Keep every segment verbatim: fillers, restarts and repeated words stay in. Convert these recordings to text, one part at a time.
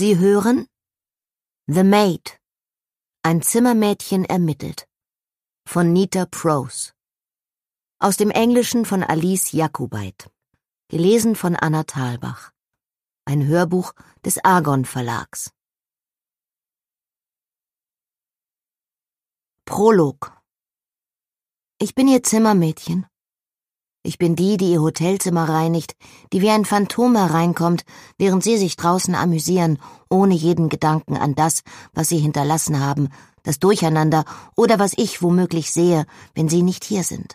Sie hören? The Maid. Ein Zimmermädchen ermittelt. Von Nita Prose. Aus dem Englischen von Alice Jakubeit. Gelesen von Anna Thalbach. Ein Hörbuch des Argon-Verlags. Prolog. Ich bin ihr Zimmermädchen. Ich bin die, die ihr Hotelzimmer reinigt, die wie ein Phantom hereinkommt, während sie sich draußen amüsieren, ohne jeden Gedanken an das, was sie hinterlassen haben, das Durcheinander oder was ich womöglich sehe, wenn sie nicht hier sind.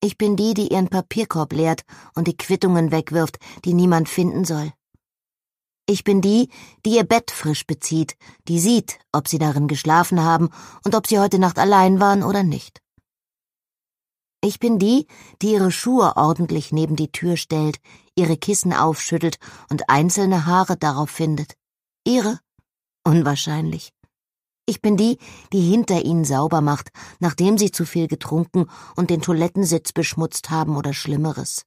Ich bin die, die ihren Papierkorb leert und die Quittungen wegwirft, die niemand finden soll. Ich bin die, die ihr Bett frisch bezieht, die sieht, ob sie darin geschlafen haben und ob sie heute Nacht allein waren oder nicht. Ich bin die, die ihre Schuhe ordentlich neben die Tür stellt, ihre Kissen aufschüttelt und einzelne Haare darauf findet. Ihre? Unwahrscheinlich. Ich bin die, die hinter ihnen sauber macht, nachdem sie zu viel getrunken und den Toilettensitz beschmutzt haben oder Schlimmeres.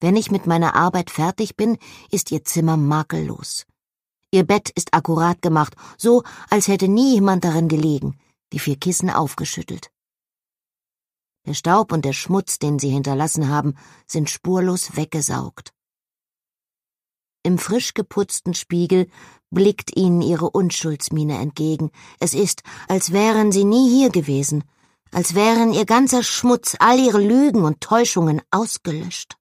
Wenn ich mit meiner Arbeit fertig bin, ist ihr Zimmer makellos. Ihr Bett ist akkurat gemacht, so als hätte nie jemand darin gelegen, die vier Kissen aufgeschüttelt. Der Staub und der Schmutz, den sie hinterlassen haben, sind spurlos weggesaugt. Im frisch geputzten Spiegel blickt ihnen ihre Unschuldsmiene entgegen. Es ist, als wären sie nie hier gewesen, als wären ihr ganzer Schmutz, all ihre Lügen und Täuschungen ausgelöscht.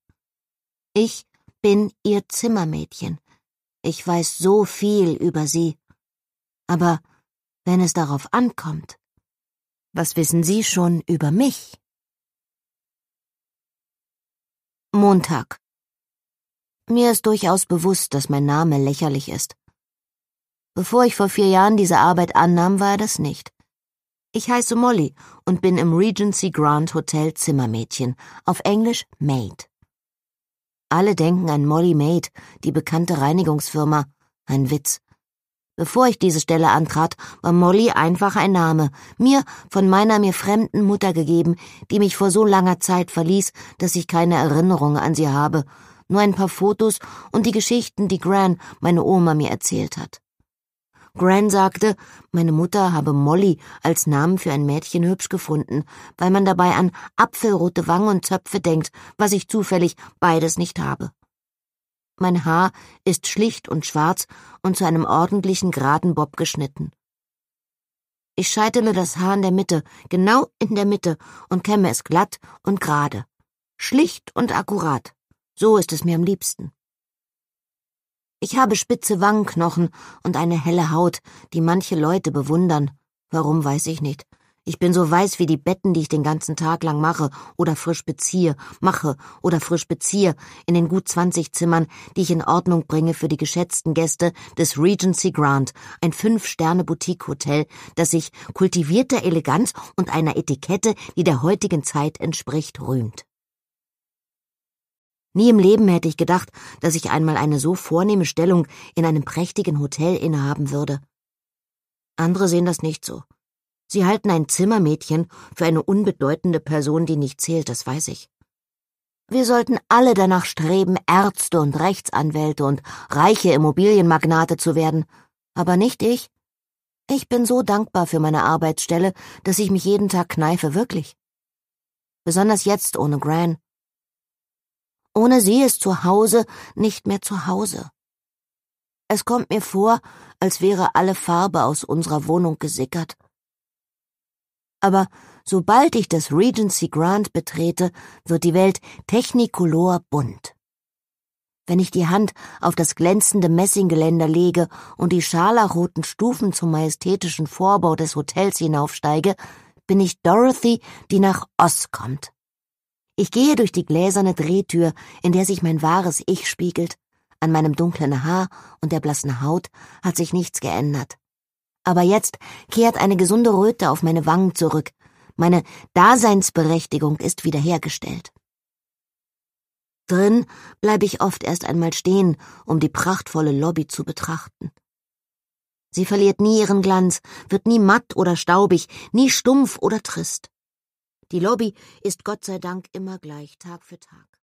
Ich bin ihr Zimmermädchen. Ich weiß so viel über sie. Aber wenn es darauf ankommt, was wissen Sie schon über mich? Montag. Mir ist durchaus bewusst, dass mein Name lächerlich ist. Bevor ich vor vier Jahren diese Arbeit annahm, war er das nicht. Ich heiße Molly und bin im Regency Grand Hotel Zimmermädchen, auf Englisch Maid. Alle denken an Molly Maid, die bekannte Reinigungsfirma. Ein Witz. Bevor ich diese Stelle antrat, war Molly einfach ein Name, mir von meiner mir fremden Mutter gegeben, die mich vor so langer Zeit verließ, dass ich keine Erinnerung an sie habe, nur ein paar Fotos und die Geschichten, die Gran, meine Oma, mir erzählt hat. Gran sagte, meine Mutter habe Molly als Namen für ein Mädchen hübsch gefunden, weil man dabei an apfelrote Wangen und Zöpfe denkt, was ich zufällig beides nicht habe. Mein Haar ist schlicht und schwarz und zu einem ordentlichen geraden Bob geschnitten. Ich scheitele das Haar in der Mitte, genau in der Mitte, und kämme es glatt und gerade. Schlicht und akkurat. So ist es mir am liebsten. Ich habe spitze Wangenknochen und eine helle Haut, die manche Leute bewundern. Warum, weiß ich nicht. Ich bin so weiß wie die Betten, die ich den ganzen Tag lang mache oder frisch beziehe, mache oder frisch beziehe in den gut zwanzig Zimmern, die ich in Ordnung bringe für die geschätzten Gäste des Regency Grand, ein Fünf-Sterne-Boutique-Hotel, das sich kultivierter Eleganz und einer Etikette, die der heutigen Zeit entspricht, rühmt. Nie im Leben hätte ich gedacht, dass ich einmal eine so vornehme Stellung in einem prächtigen Hotel innehaben würde. Andere sehen das nicht so. Sie halten ein Zimmermädchen für eine unbedeutende Person, die nicht zählt, das weiß ich. Wir sollten alle danach streben, Ärzte und Rechtsanwälte und reiche Immobilienmagnate zu werden, aber nicht ich. Ich bin so dankbar für meine Arbeitsstelle, dass ich mich jeden Tag kneife, wirklich. Besonders jetzt ohne Gran. Ohne sie ist zu Hause nicht mehr zu Hause. Es kommt mir vor, als wäre alle Farbe aus unserer Wohnung gesickert. Aber sobald ich das Regency Grand betrete, wird die Welt technicolor bunt. Wenn ich die Hand auf das glänzende Messinggeländer lege und die scharlachroten Stufen zum majestätischen Vorbau des Hotels hinaufsteige, bin ich Dorothy, die nach Oz kommt. Ich gehe durch die gläserne Drehtür, in der sich mein wahres Ich spiegelt. An meinem dunklen Haar und der blassen Haut hat sich nichts geändert. Aber jetzt kehrt eine gesunde Röte auf meine Wangen zurück. Meine Daseinsberechtigung ist wiederhergestellt. Drin bleibe ich oft erst einmal stehen, um die prachtvolle Lobby zu betrachten. Sie verliert nie ihren Glanz, wird nie matt oder staubig, nie stumpf oder trist. Die Lobby ist Gott sei Dank immer gleich, Tag für Tag.